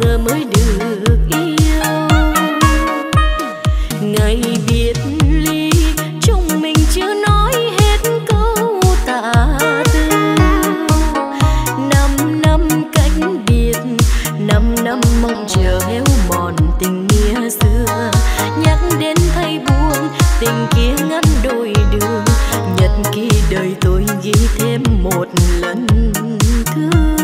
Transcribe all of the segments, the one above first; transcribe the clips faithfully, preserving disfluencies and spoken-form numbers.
giờ mới được yêu. Ngày biệt ly chúng mình chưa nói hết câu tạ từ. Năm năm cách biệt, năm năm mong chờ héo mòn tình nghĩa xưa. Nhắc đến thay buồn, tình kia ngăn đôi đường. Nhật ký đời tôi ghi thêm một lần thương.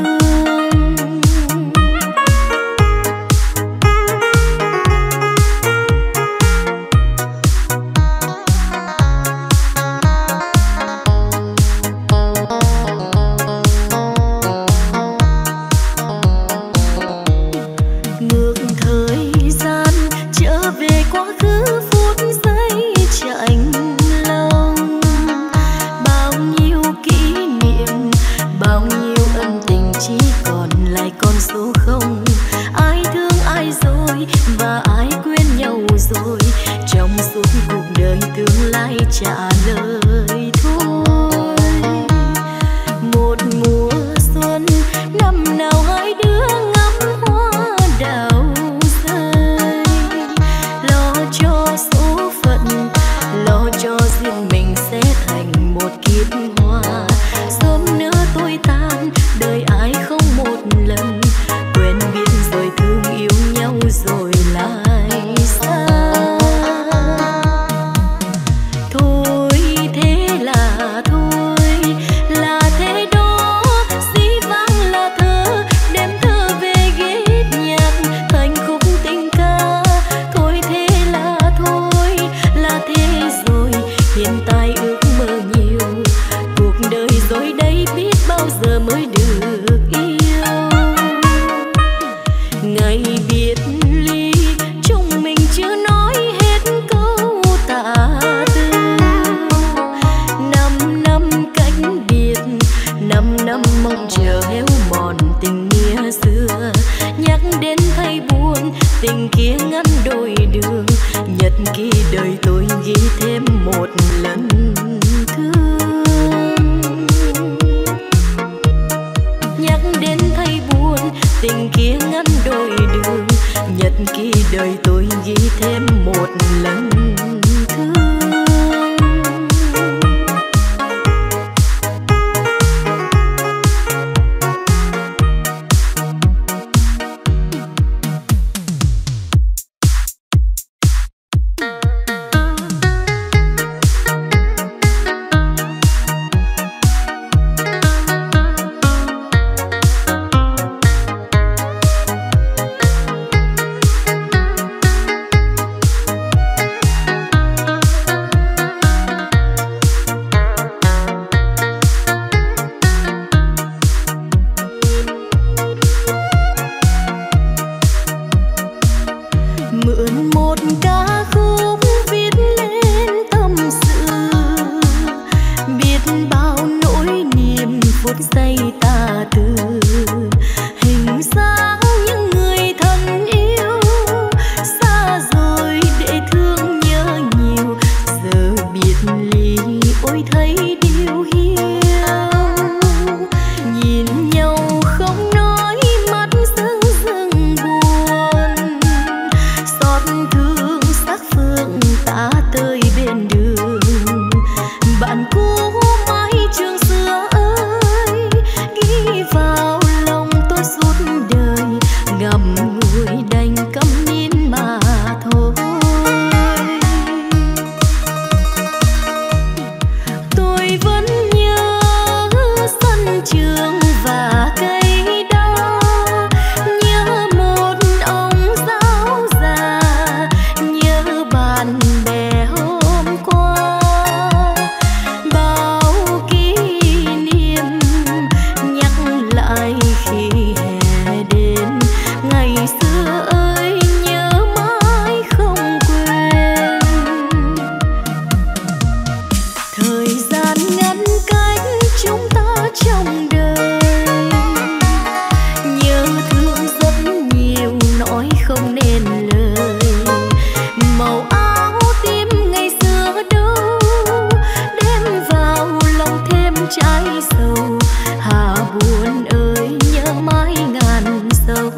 Buồn ơi nhớ mãi ngàn sâu.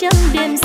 Trăng đêm